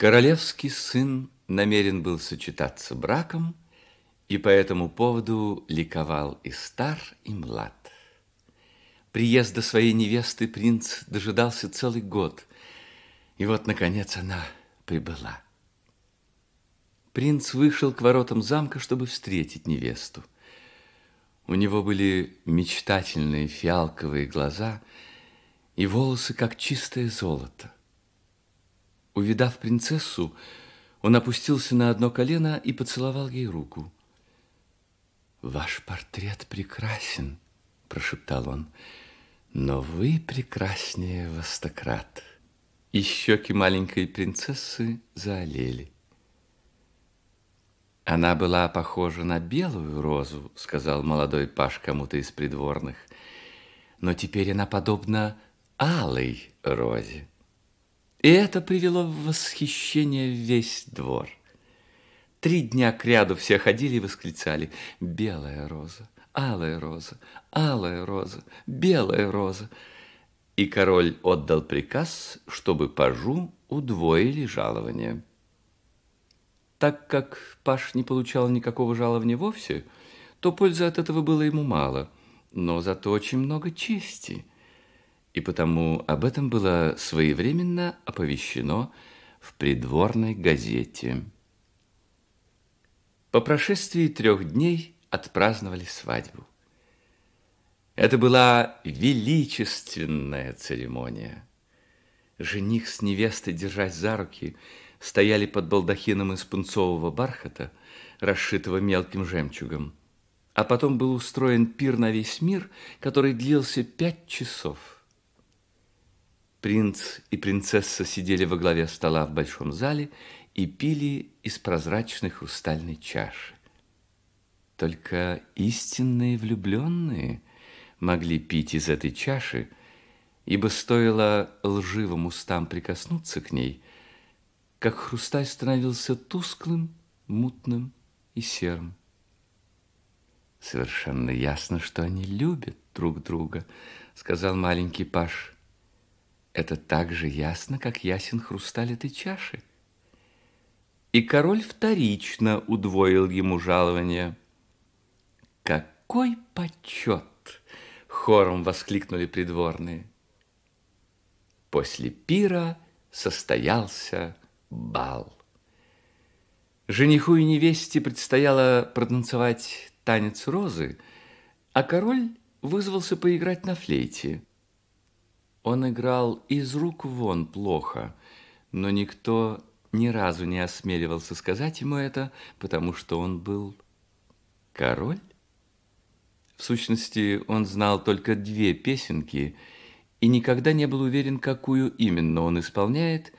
Королевский сын намерен был сочетаться браком, и по этому поводу ликовал и стар, и млад. Приезда своей невесты принц дожидался целый год, и вот, наконец, она прибыла. Принц вышел к воротам замка, чтобы встретить невесту. У него были мечтательные фиалковые глаза и волосы, как чистое золото. Увидав принцессу, он опустился на одно колено и поцеловал ей руку. «Ваш портрет прекрасен», — прошептал он, — «но вы прекраснее, востократ». И щеки маленькой принцессы заолели. «Она была похожа на белую розу», — сказал молодой паж кому-то из придворных, «но теперь она подобна алой розе». И это привело в восхищение весь двор. 3 дня кряду все ходили и восклицали: «Белая роза, алая роза, алая роза, белая роза». И король отдал приказ, чтобы пажу удвоили жалование. Так как паж не получал никакого жалования вовсе, то пользы от этого было ему мало, но зато очень много чести. И потому об этом было своевременно оповещено в придворной газете. По прошествии 3 дней отпраздновали свадьбу. Это была величественная церемония. Жених с невестой, держась за руки, стояли под балдахином из пунцового бархата, расшитого мелким жемчугом. А потом был устроен пир на весь мир, который длился 5 часов. Принц и принцесса сидели во главе стола в большом зале и пили из прозрачной хрустальной чаши. Только истинные влюбленные могли пить из этой чаши, ибо стоило лживым устам прикоснуться к ней, как хрусталь становился тусклым, мутным и серым. «Совершенно ясно, что они любят друг друга», — сказал маленький паж. «Это так же ясно, как ясен хрусталь этой чаши». И король вторично удвоил ему жалование. «Какой почет!» — хором воскликнули придворные. После пира состоялся бал. Жениху и невесте предстояло протанцевать танец розы, а король вызвался поиграть на флейте. Он играл из рук вон плохо, но никто ни разу не осмеливался сказать ему это, потому что он был король. В сущности, он знал только 2 песенки и никогда не был уверен, какую именно он исполняет,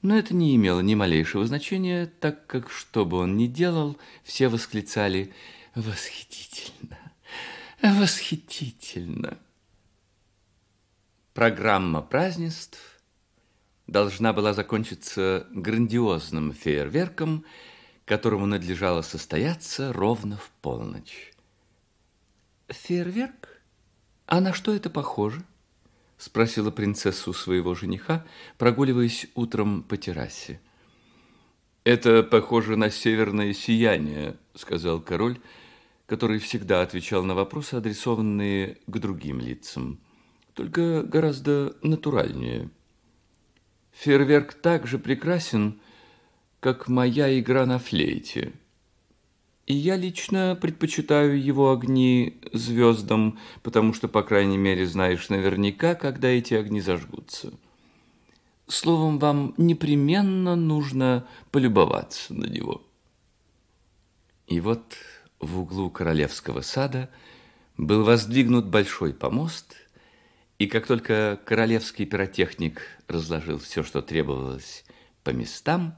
но это не имело ни малейшего значения, так как, что бы он ни делал, все восклицали: «Восхитительно! Восхитительно!» Программа празднеств должна была закончиться грандиозным фейерверком, которому надлежало состояться ровно в полночь. «Фейерверк? А на что это похоже?» — спросила принцесса у своего жениха, прогуливаясь утром по террасе. «Это похоже на северное сияние», — сказал король, который всегда отвечал на вопросы, адресованные к другим лицам, только гораздо натуральнее. «Фейерверк так же прекрасен, как моя игра на флейте. И я лично предпочитаю его огни звездам, потому что, по крайней мере, знаешь наверняка, когда эти огни зажгутся. Словом, вам непременно нужно полюбоваться на него». И вот в углу королевского сада был воздвигнут большой помост, и как только королевский пиротехник разложил все, что требовалось, по местам,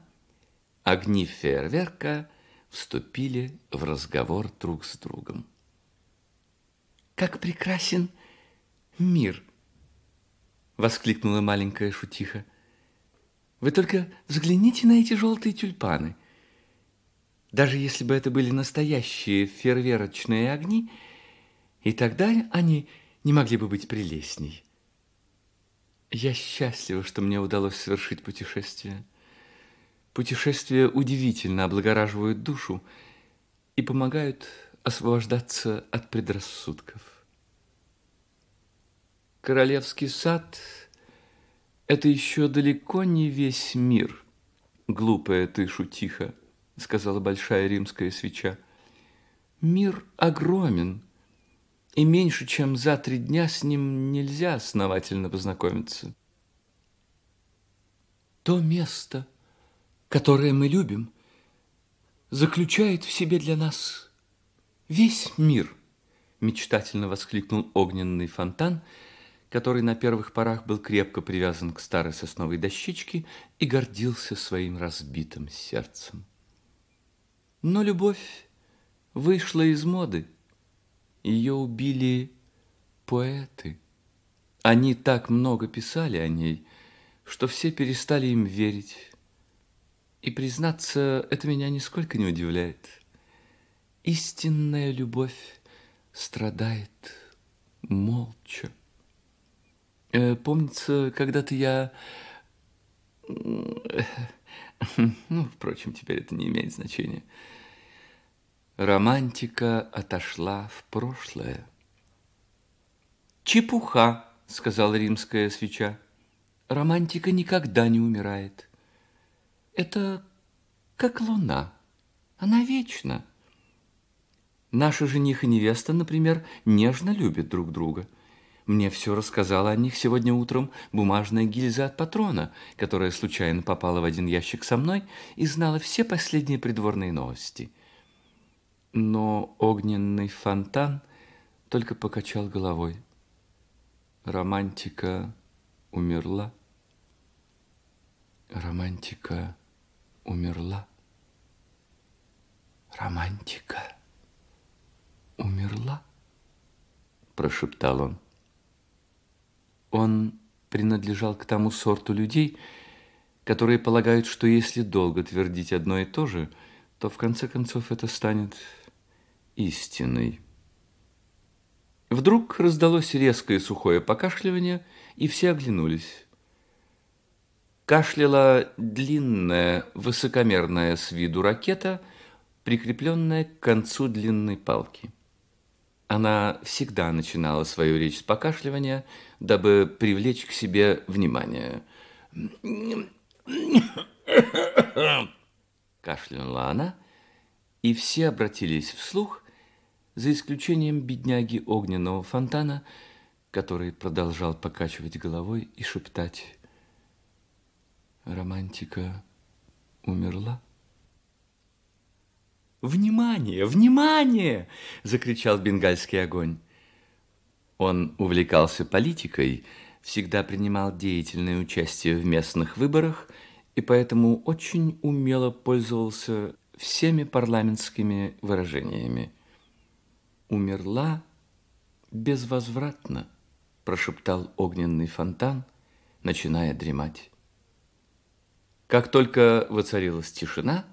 огни фейерверка вступили в разговор друг с другом. «Как прекрасен мир!» — воскликнула маленькая шутиха. «Вы только взгляните на эти желтые тюльпаны. Даже если бы это были настоящие фейерверочные огни, и тогда они не могли бы быть прелестней. Я счастлива, что мне удалось совершить путешествие. Путешествия удивительно облагораживают душу и помогают освобождаться от предрассудков. Королевский сад – это еще далеко не весь мир. Глупая ты шутиха, – сказала большая римская свеча. Мир огромен, и меньше, чем за 3 дня с ним нельзя основательно познакомиться. То место, которое мы любим, заключает в себе для нас весь мир, – мечтательно воскликнул огненный фонтан, который на первых порах был крепко привязан к старой сосновой дощечке и гордился своим разбитым сердцем. Но любовь вышла из моды. Ее убили поэты. Они так много писали о ней, что все перестали им верить. И, признаться, это меня нисколько не удивляет. Истинная любовь страдает молча. Помнится, когда-то я... Ну, впрочем, теперь это не имеет значения. Романтика отошла в прошлое. «Чепуха», — сказала римская свеча. «Романтика никогда не умирает. Это как луна. Она вечна. Наши жених и невеста, например, нежно любят друг друга. Мне все рассказала о них сегодня утром бумажная гильза от патрона, которая случайно попала в один ящик со мной и знала все последние придворные новости». Но огненный фонтан только покачал головой. Романтика умерла. Романтика умерла. Романтика умерла, прошептал он. Он принадлежал к тому сорту людей, которые полагают, что если долго твердить одно и то же, то в конце концов это станет истиной. Вдруг раздалось резкое сухое покашливание, и все оглянулись. Кашляла длинная, высокомерная с виду ракета, прикрепленная к концу длинной палки. Она всегда начинала свою речь с покашливания, дабы привлечь к себе внимание. Кашлянула она, и все обратились вслух, за исключением бедняги огненного фонтана, который продолжал покачивать головой и шептать: «Романтика умерла». «Внимание! Внимание!» – закричал бенгальский огонь. Он увлекался политикой, всегда принимал деятельное участие в местных выборах и поэтому очень умело пользовался всеми парламентскими выражениями. «Умерла безвозвратно», – прошептал огненный фонтан, начиная дремать. Как только воцарилась тишина,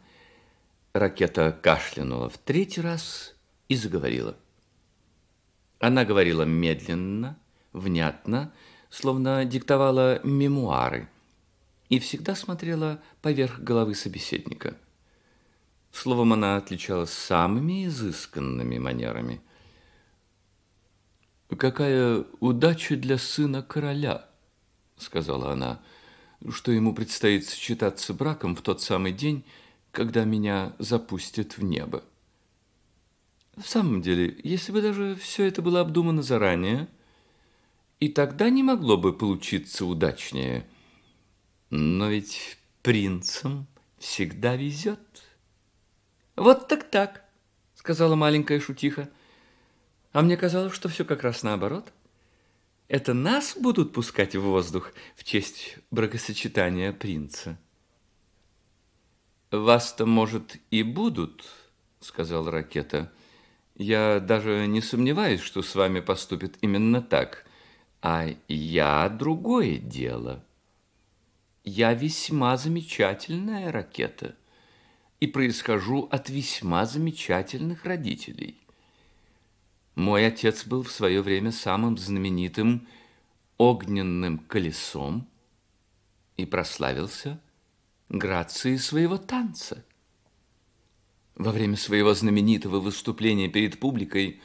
ракета кашлянула в 3-й раз и заговорила. Она говорила медленно, внятно, словно диктовала мемуары, и всегда смотрела поверх головы собеседника. Словом, она отличалась самыми изысканными манерами. «Какая удача для сына короля», — сказала она, — «что ему предстоит сочетаться браком в тот самый день, когда меня запустят в небо». В самом деле, если бы даже все это было обдумано заранее, и тогда не могло бы получиться удачнее. Но ведь принцам всегда везет. «Вот так-так», — сказала маленькая шутиха. «А мне казалось, что все как раз наоборот. Это нас будут пускать в воздух в честь бракосочетания принца». «Вас-то, может, и будут», — сказала ракета. «Я даже не сомневаюсь, что с вами поступит именно так. А я другое дело. Я весьма замечательная ракета и происхожу от весьма замечательных родителей. Мой отец был в свое время самым знаменитым огненным колесом и прославился грации своего танца. Во время своего знаменитого выступления перед публикой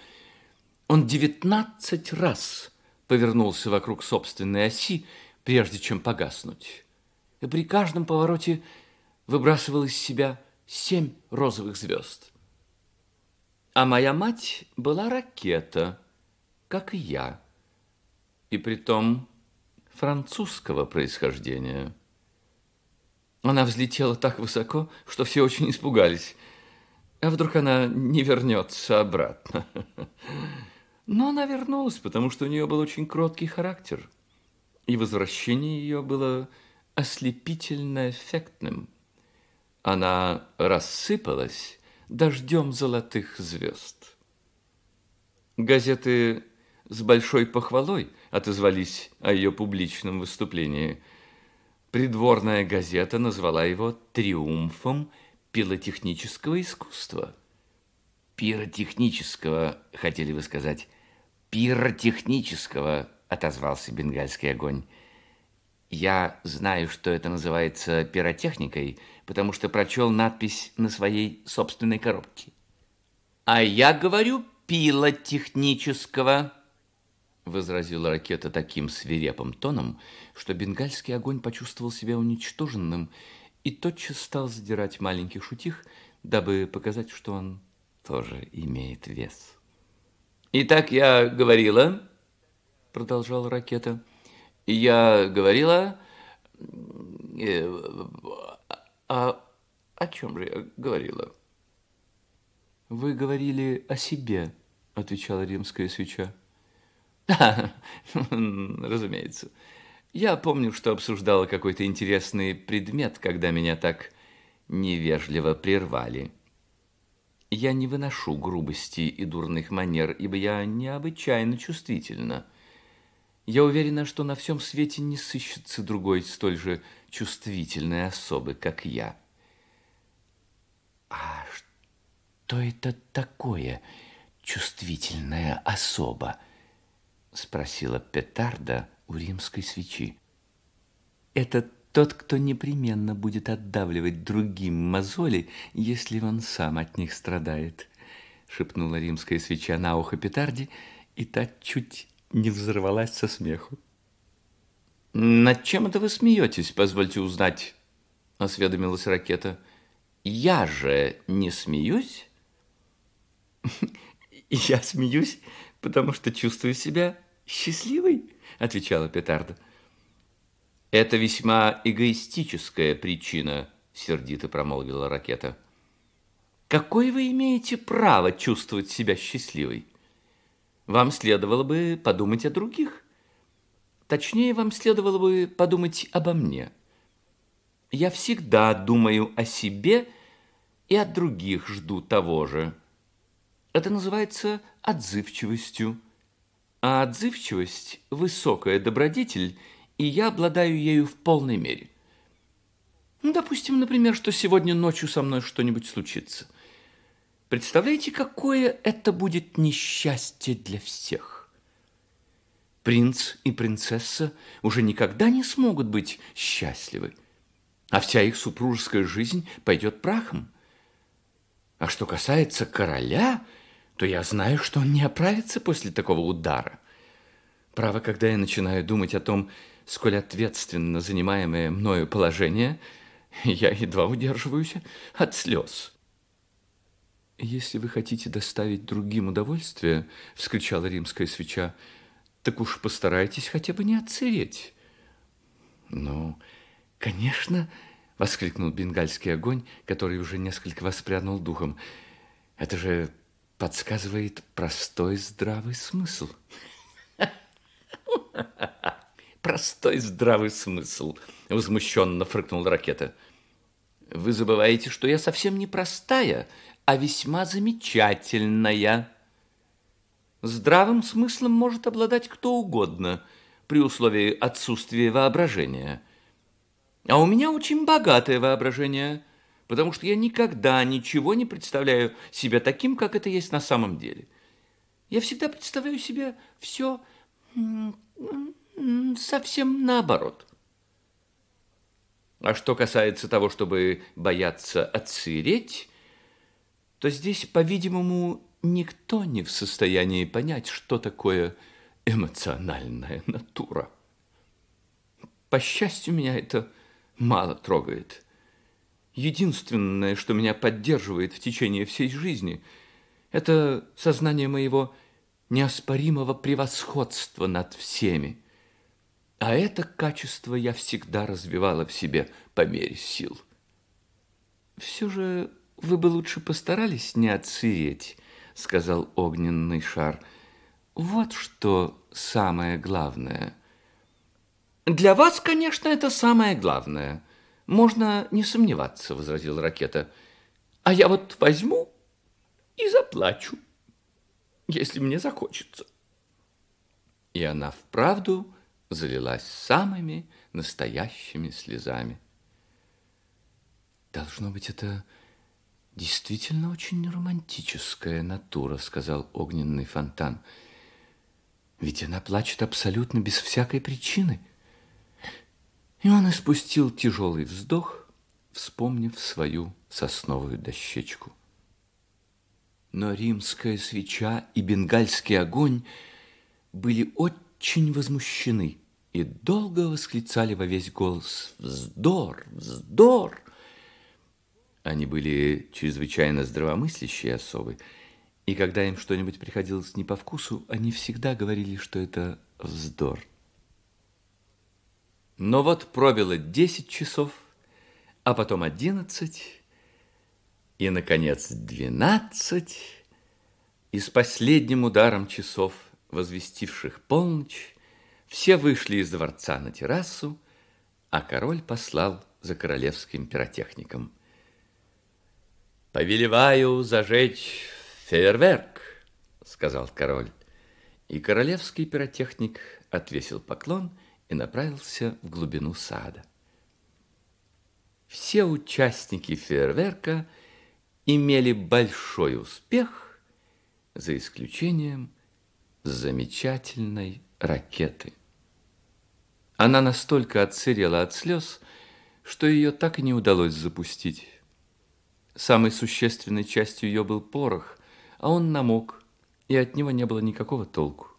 он 19 раз повернулся вокруг собственной оси, прежде чем погаснуть, и при каждом повороте выбрасывал из себя 7 розовых звезд. А моя мать была ракета, как и я, и притом французского происхождения. Она взлетела так высоко, что все очень испугались. А вдруг она не вернется обратно? Но она вернулась, потому что у нее был очень кроткий характер, и возвращение ее было ослепительно эффектным. Она рассыпалась дождем золотых звезд. Газеты с большой похвалой отозвались о ее публичном выступлении. Придворная газета назвала его «триумфом пиротехнического искусства». «Пиротехнического», хотели вы сказать. «Пиротехнического», отозвался бенгальский огонь. «Я знаю, что это называется пиротехникой, потому что прочел надпись на своей собственной коробке». «А я говорю пилотехнического», возразила ракета таким свирепым тоном, что бенгальский огонь почувствовал себя уничтоженным и тотчас стал задирать маленький шутих, дабы показать, что он тоже имеет вес. «Итак, я говорила, — продолжала ракета, — я говорила... о чем же я говорила?» «Вы говорили о себе, — отвечала римская свеча. — Да, разумеется. Я помню, что обсуждала какой-то интересный предмет, когда меня так невежливо прервали. Я не выношу грубостей и дурных манер, ибо я необычайно чувствительна. Я уверена, что на всем свете не сыщется другой столь же чувствительной особы, как я». «А что это такое чувствительная особа?» — спросила петарда у римской свечи. «Это тот, кто непременно будет отдавливать другим мозоли, если он сам от них страдает», — шепнула римская свеча на ухо петарде, и та чуть не взорвалась со смеху. «Над чем это вы смеетесь, позвольте узнать?» — осведомилась ракета. «Я же не смеюсь?» «Я смеюсь, потому что чувствую себя счастливой», — отвечала петарда. «Это весьма эгоистическая причина», — сердито промолвила ракета. «Какое вы имеете право чувствовать себя счастливой? Вам следовало бы подумать о других. Точнее, вам следовало бы подумать обо мне. Я всегда думаю о себе и от других жду того же. Это называется отзывчивостью. А отзывчивость – высокая добродетель, и я обладаю ею в полной мере. Допустим, например, что сегодня ночью со мной что-нибудь случится. Представляете, какое это будет несчастье для всех? Принц и принцесса уже никогда не смогут быть счастливы, а вся их супружеская жизнь пойдет прахом. А что касается короля, то я знаю, что он не оправится после такого удара. Право, когда я начинаю думать о том, сколь ответственно занимаемое мною положение, я едва удерживаюсь от слез». «Если вы хотите доставить другим удовольствие, — вскричала римская свеча, — так уж постарайтесь хотя бы не отсыреть». «Ну, конечно, — воскликнул бенгальский огонь, который уже несколько воспрянул духом, — это же подсказывает простой здравый смысл». «Простой здравый смысл», — возмущенно фыркнула ракета. «Вы забываете, что я совсем не простая, а весьма замечательная. Здравым смыслом может обладать кто угодно, при условии отсутствия воображения. А у меня очень богатое воображение, потому что я никогда ничего не представляю себя таким, как это есть на самом деле. Я всегда представляю себе все совсем наоборот». А что касается того, чтобы бояться отсыреть, то здесь, по-видимому, никто не в состоянии понять, что такое эмоциональная натура. По счастью, меня это мало трогает. Единственное, что меня поддерживает в течение всей жизни, это сознание моего неоспоримого превосходства над всеми. А это качество я всегда развивала в себе по мере сил. Все же вы бы лучше постарались не отсыреть, сказал огненный шар. Вот что самое главное. Для вас, конечно, это самое главное. Можно не сомневаться, возразила ракета. А я вот возьму и заплачу, если мне захочется. И она вправду залилась самыми настоящими слезами. «Должно быть, это действительно очень романтическая натура», — сказал огненный фонтан. «Ведь она плачет абсолютно без всякой причины». И он испустил тяжелый вздох, вспомнив свою сосновую дощечку. Но римская свеча и бенгальский огонь были очень возмущены и долго восклицали во весь голос: «Вздор! Вздор!» Они были чрезвычайно здравомыслящие особы, и когда им что-нибудь приходилось не по вкусу, они всегда говорили, что это вздор. Но вот пробило 10 часов, а потом 11, и, наконец, 12, и с последним ударом часов, возвестивших полночь, все вышли из дворца на террасу, а король послал за королевским пиротехником. «Повелеваю зажечь фейерверк», — сказал король. И королевский пиротехник отвесил поклон и направился в глубину сада. Все участники фейерверка имели большой успех, за исключением замечательной ракеты. Она настолько отсырела от слез, что ее так и не удалось запустить. Самой существенной частью ее был порох, а он намок, и от него не было никакого толку.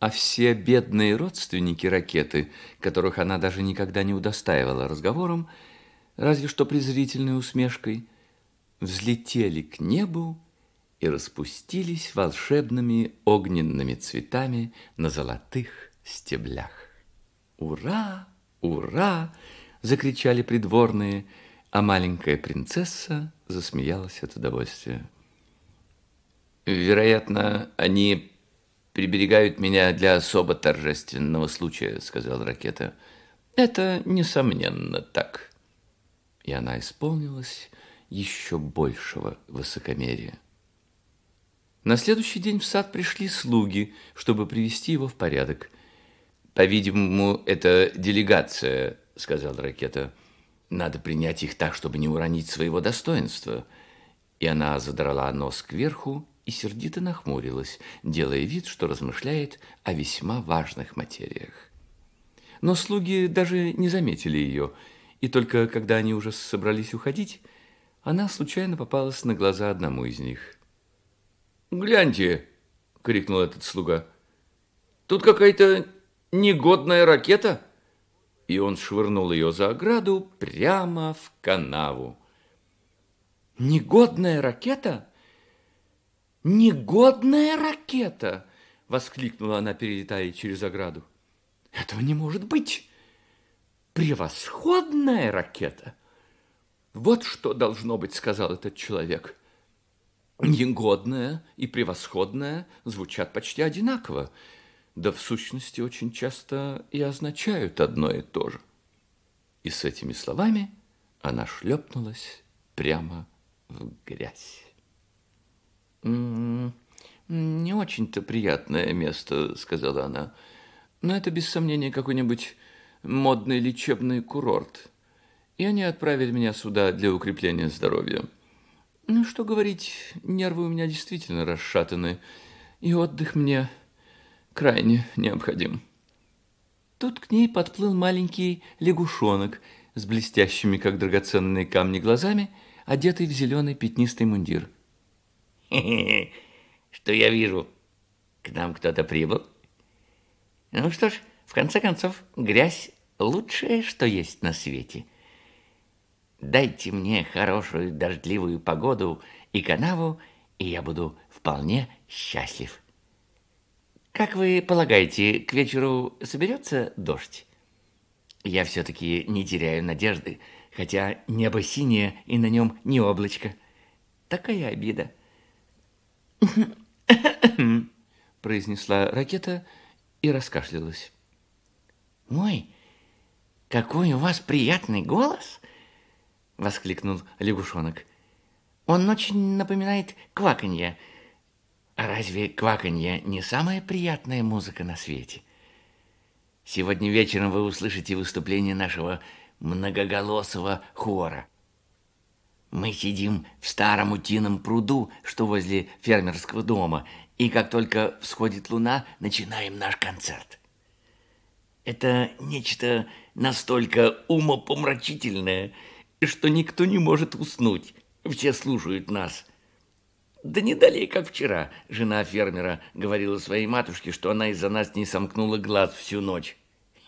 А все бедные родственники ракеты, которых она даже никогда не удостаивала разговором, разве что презрительной усмешкой, взлетели к небу и распустились волшебными огненными цветами на золотых стеблях. «Ура! Ура!» – закричали придворные, а маленькая принцесса засмеялась от удовольствия. «Вероятно, они приберегают меня для особо торжественного случая», – сказал ракета. «Это, несомненно, так». И она исполнилась еще большего высокомерия. На следующий день в сад пришли слуги, чтобы привести его в порядок. «По-видимому, это делегация», — сказал ракета. «Надо принять их так, чтобы не уронить своего достоинства». И она задрала нос кверху и сердито нахмурилась, делая вид, что размышляет о весьма важных материях. Но слуги даже не заметили ее, и только когда они уже собрались уходить, она случайно попалась на глаза одному из них. «Гляньте!» – крикнул этот слуга. «Тут какая-то негодная ракета!» И он швырнул ее за ограду прямо в канаву. «Негодная ракета? Негодная ракета!» – воскликнула она, перелетая через ограду. «Этого не может быть! Превосходная ракета! Вот что должно быть!» – сказал этот человек. Негодное и превосходное звучат почти одинаково, да в сущности очень часто и означают одно и то же. И с этими словами она шлепнулась прямо в грязь. «Не очень-то приятное место», — сказала она, «но это, без сомнения, какой-нибудь модный лечебный курорт, и они отправили меня сюда для укрепления здоровья. Ну, что говорить, нервы у меня действительно расшатаны, и отдых мне крайне необходим». Тут к ней подплыл маленький лягушонок с блестящими, как драгоценные камни, глазами, одетый в зеленый пятнистый мундир. Хе-хе-хе, что я вижу? К нам кто-то прибыл. Ну что ж, в конце концов, грязь лучшее, что есть на свете. Дайте мне хорошую дождливую погоду и канаву, и я буду вполне счастлив. Как вы полагаете, к вечеру соберется дождь? Я все-таки не теряю надежды, хотя небо синее и на нем не облачко. Такая обида. произнесла ракета и раскашлялась. Ой, какой у вас приятный голос! Воскликнул лягушонок. Он очень напоминает кваканье. А разве кваканье не самая приятная музыка на свете? Сегодня вечером вы услышите выступление нашего многоголосого хора. Мы сидим в старом утином пруду, что возле фермерского дома, и как только всходит луна, начинаем наш концерт. Это нечто настолько умопомрачительное, что никто не может уснуть. Все слушают нас. Да не далее, как вчера, жена фермера говорила своей матушке, что она из-за нас не сомкнула глаз всю ночь.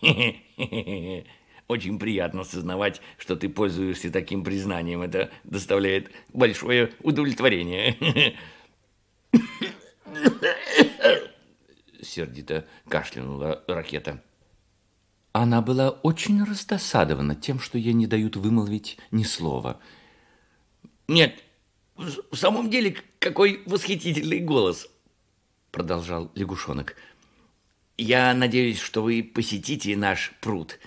Хе-хе-хе-хе. Очень приятно сознавать, что ты пользуешься таким признанием. Это доставляет большое удовлетворение. Сердито кашлянула ракета. Она была очень раздосадована тем, что ей не дают вымолвить ни слова. «Нет, в самом деле, какой восхитительный голос!» продолжал лягушонок. «Я надеюсь, что вы посетите наш пруд.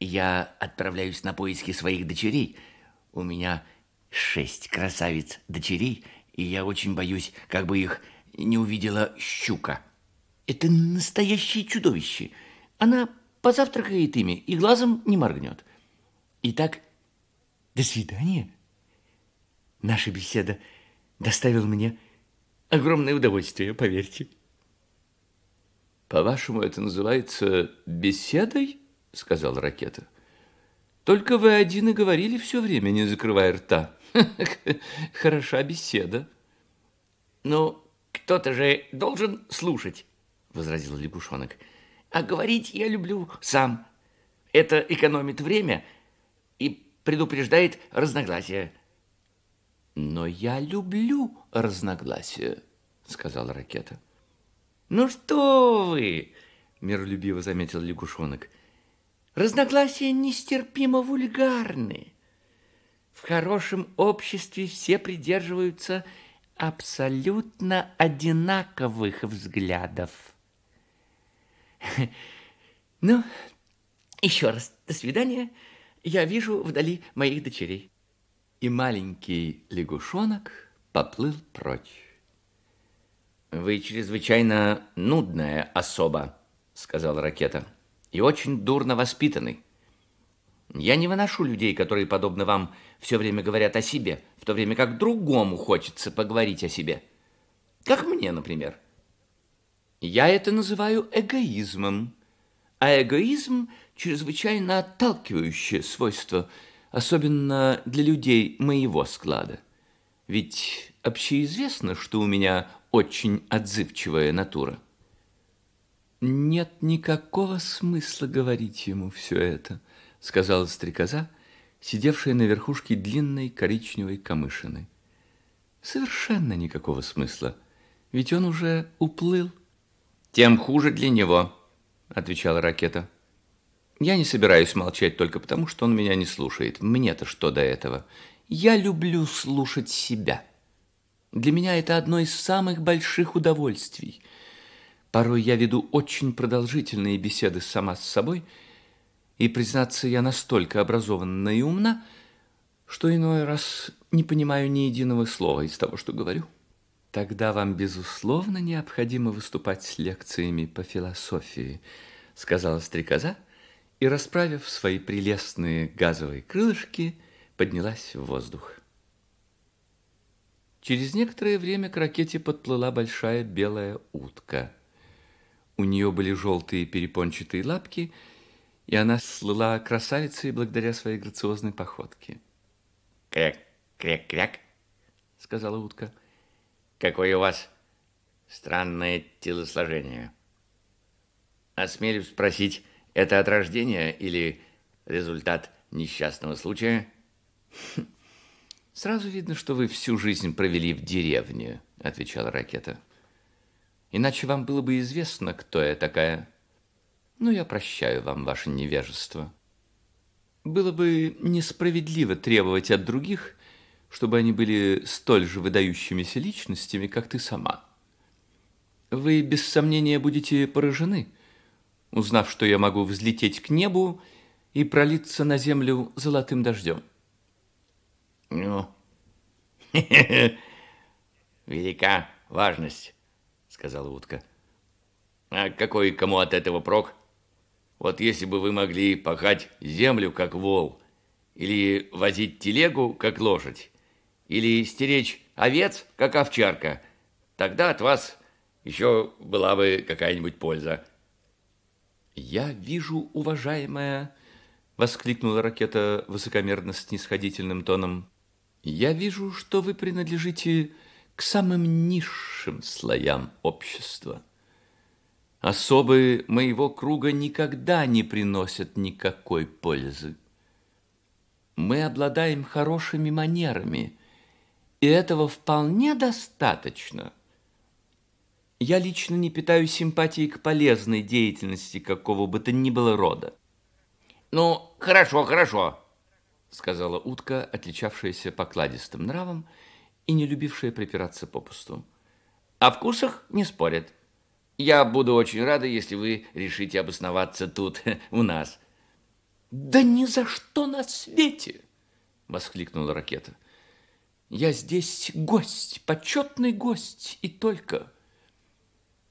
Я отправляюсь на поиски своих дочерей. У меня 6 красавиц дочерей, и я очень боюсь, как бы их не увидела щука. Это настоящее чудовище. Она позавтракает ими и глазом не моргнет. Итак, до свидания. Наша беседа доставила мне огромное удовольствие, поверьте». «По-вашему, это называется беседой?» — сказала ракета. «Только вы один и говорили все время, не закрывая рта. Хороша беседа». «Ну, кто-то же должен слушать», — возразил лягушонок. «А говорить я люблю сам. Это экономит время и предупреждает разногласия». «Но я люблю разногласия», — сказала ракета. «Ну что вы!» — миролюбиво заметил лягушонок. «Разногласия нестерпимо вульгарны. В хорошем обществе все придерживаются абсолютно одинаковых взглядов. Ну, еще раз до свидания. Я вижу вдали моих дочерей». И маленький лягушонок поплыл прочь. «Вы чрезвычайно нудная особа», — сказала ракета, «и очень дурно воспитаны. Я не выношу людей, которые, подобно вам, все время говорят о себе, в то время как другому хочется поговорить о себе. Как мне, например. Я это называю эгоизмом, а эгоизм — чрезвычайно отталкивающее свойство, особенно для людей моего склада. Ведь общеизвестно, что у меня очень отзывчивая натура. Нет никакого смысла говорить ему все это, сказала стрекоза, сидевшая на верхушке длинной коричневой камышины. Совершенно никакого смысла, ведь он уже уплыл. Тем хуже для него, отвечала ракета. Я не собираюсь молчать только потому, что он меня не слушает. Мне-то что до этого? Я люблю слушать себя. Для меня это одно из самых больших удовольствий. Порой я веду очень продолжительные беседы сама с собой, и, признаться, я настолько образованна и умна, что иной раз не понимаю ни единого слова из того, что говорю. Тогда вам, безусловно, необходимо выступать с лекциями по философии, сказала стрекоза, и, расправив свои прелестные газовые крылышки, поднялась в воздух. Через некоторое время к ракете подплыла большая белая утка. У нее были желтые перепончатые лапки и она слыла красавицей благодаря своей грациозной походке. «Кряк, кряк, кряк», — сказала утка. «Какое у вас странное телосложение. Осмелюсь спросить, это от рождения или результат несчастного случая?» «Сразу видно, что вы всю жизнь провели в деревне», — отвечала ракета. «Иначе вам было бы известно, кто я такая. Но я прощаю вам ваше невежество. Было бы несправедливо требовать от других, чтобы они были столь же выдающимися личностями, как ты сама. Вы, без сомнения, будете поражены, узнав, что я могу взлететь к небу и пролиться на землю золотым дождем». «Ну, велика важность», — сказала утка. «А какой кому от этого прок? Вот если бы вы могли пахать землю, как вол, или возить телегу, как лошадь, или стеречь овец, как овчарка, тогда от вас еще была бы какая-нибудь польза». «Я вижу, уважаемая», — воскликнула ракета высокомерно снисходительным тоном, — «я вижу, что вы принадлежите к самым низшим слоям общества. Особы моего круга никогда не приносят никакой пользы. Мы обладаем хорошими манерами, и этого вполне достаточно. Я лично не питаю симпатии к полезной деятельности какого бы то ни было рода». «Ну, хорошо, хорошо», — сказала утка, отличавшаяся покладистым нравом и не любившая припираться попусту. «О вкусах не спорят. Я буду очень рада, если вы решите обосноваться тут, у нас». «Да ни за что на свете!» — воскликнула ракета. «Я здесь гость, почетный гость, и только.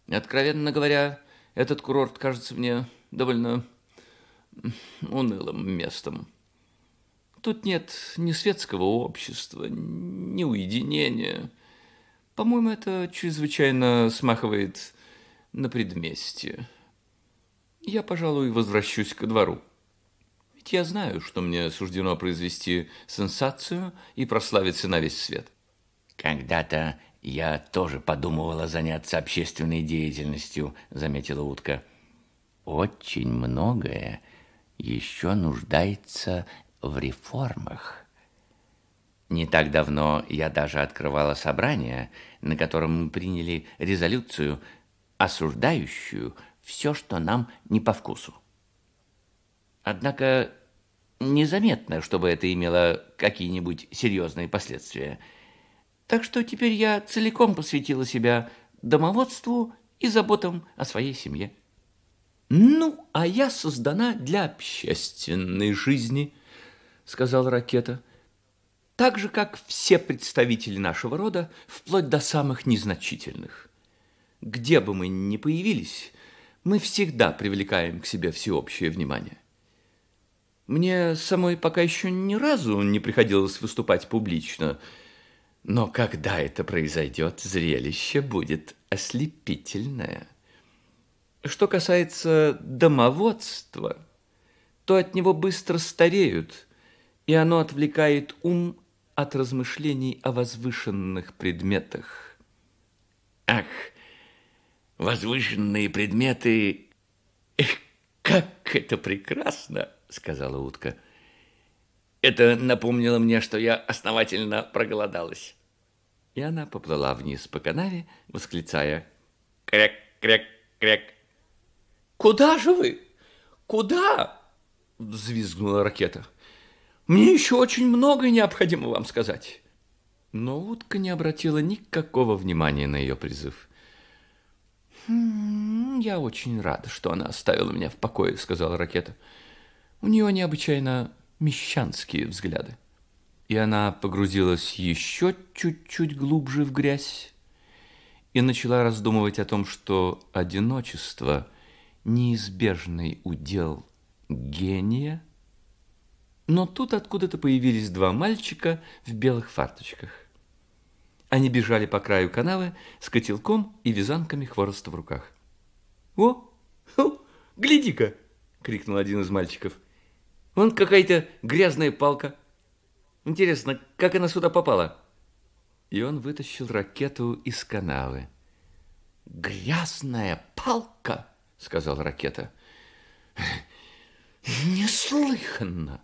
Откровенно говоря, этот курорт кажется мне довольно унылым местом. Тут нет ни светского общества, ни уединения. По-моему, это чрезвычайно смахивает на предместье. Я, пожалуй, возвращусь ко двору. Ведь я знаю, что мне суждено произвести сенсацию и прославиться на весь свет». «Когда-то я тоже подумывала заняться общественной деятельностью», — заметила утка. «Очень многое еще нуждается в реформах. Не так давно я даже открывала собрание, на котором мы приняли резолюцию, осуждающую все, что нам не по вкусу. Однако незаметно, чтобы это имело какие-нибудь серьезные последствия. Так что теперь я целиком посвятила себя домоводству и заботам о своей семье». «Ну, а я создана для общественной жизни», — сказала ракета, — «так же, как все представители нашего рода, вплоть до самых незначительных. Где бы мы ни появились, мы всегда привлекаем к себе всеобщее внимание. Мне самой пока еще ни разу не приходилось выступать публично, но когда это произойдет, зрелище будет ослепительное. Что касается домоводства, то от него быстро стареют, и оно отвлекает ум от размышлений о возвышенных предметах». «Ах, возвышенные предметы! Эх, как это прекрасно!» — сказала утка. «Это напомнило мне, что я основательно проголодалась». И она поплыла вниз по канаве, восклицая: «Кряк, кряк, кряк». «Куда же вы? Куда?» — взвизгнула ракета. «Мне еще очень многое необходимо вам сказать». Но утка не обратила никакого внимания на ее призыв. «Я очень рада, что она оставила меня в покое», — сказала ракета. «У нее необычайно мещанские взгляды». И она погрузилась еще чуть-чуть глубже в грязь и начала раздумывать о том, что одиночество – неизбежный удел гения. Но тут откуда-то появились два мальчика в белых фарточках. Они бежали по краю канавы с котелком и вязанками хвороста в руках. «О, гляди-ка!» — – крикнул один из мальчиков. «Вон какая-то грязная палка. Интересно, как она сюда попала?» И он вытащил ракету из канавы. «Грязная палка!» – сказал ракета. «Неслыханно!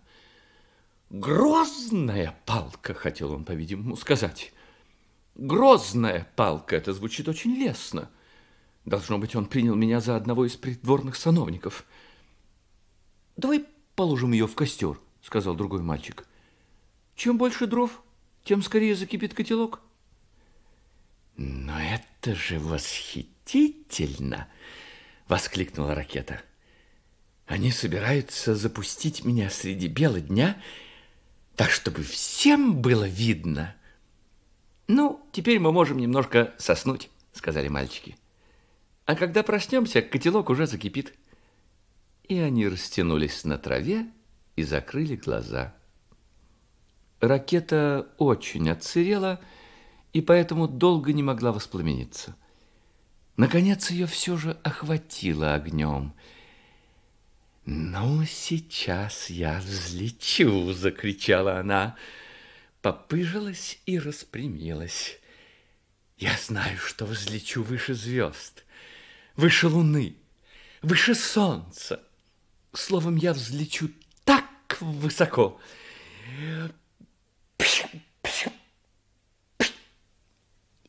Грозная палка!» – хотел он, по-видимому, сказать. «Грозная палка!» – это звучит очень лестно. Должно быть, он принял меня за одного из придворных сановников. «Давай положим ее в костер», – сказал другой мальчик. «Чем больше дров, тем скорее закипит котелок». «Но это же восхитительно!» – воскликнула ракета. «Они собираются запустить меня среди бела дня, так чтобы всем было видно». «Ну, теперь мы можем немножко соснуть», – сказали мальчики. «А когда проснемся, котелок уже закипит». И они растянулись на траве и закрыли глаза. Ракета очень отсырела и поэтому долго не могла воспламениться. Наконец ее все же охватило огнем. «Ну, сейчас я взлечу!» – закричала она. Попыжилась и распрямилась. «Я знаю, что взлечу выше звезд, выше луны, выше солнца. Словом, я взлечу так высоко!»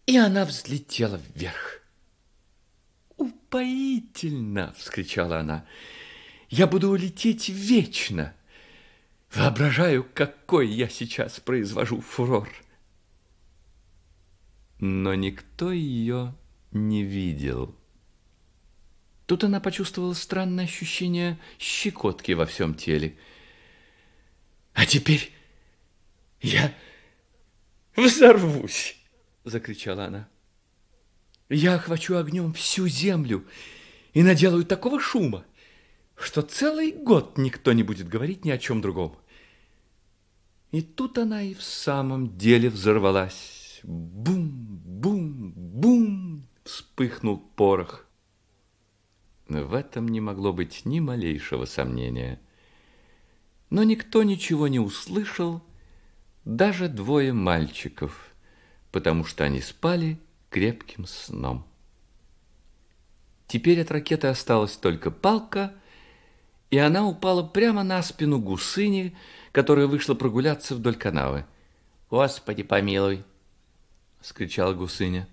И она взлетела вверх. «Упоительно!» – вскричала она. «Я буду лететь вечно! Воображаю, какой я сейчас произвожу фурор!» Но никто ее не видел. Тут она почувствовала странное ощущение щекотки во всем теле. «А теперь я взорвусь!» – закричала она. «Я охвачу огнем всю землю и наделаю такого шума, что целый год никто не будет говорить ни о чем другом». И тут она и в самом деле взорвалась. Бум-бум-бум! Вспыхнул порох. В этом не могло быть ни малейшего сомнения. Но никто ничего не услышал, даже двое мальчиков, потому что они спали крепким сном. Теперь от ракеты осталась только палка, и она упала прямо на спину гусыни, которая вышла прогуляться вдоль канавы. «Господи помилуй!» – вскричала гусыня.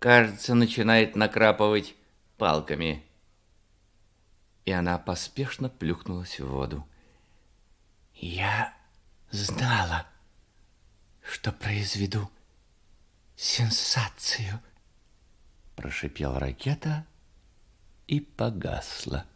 «Кажется, начинает накрапывать палками». И она поспешно плюхнулась в воду. «Я знала, что произведу сенсацию», – прошипела ракета и погасла.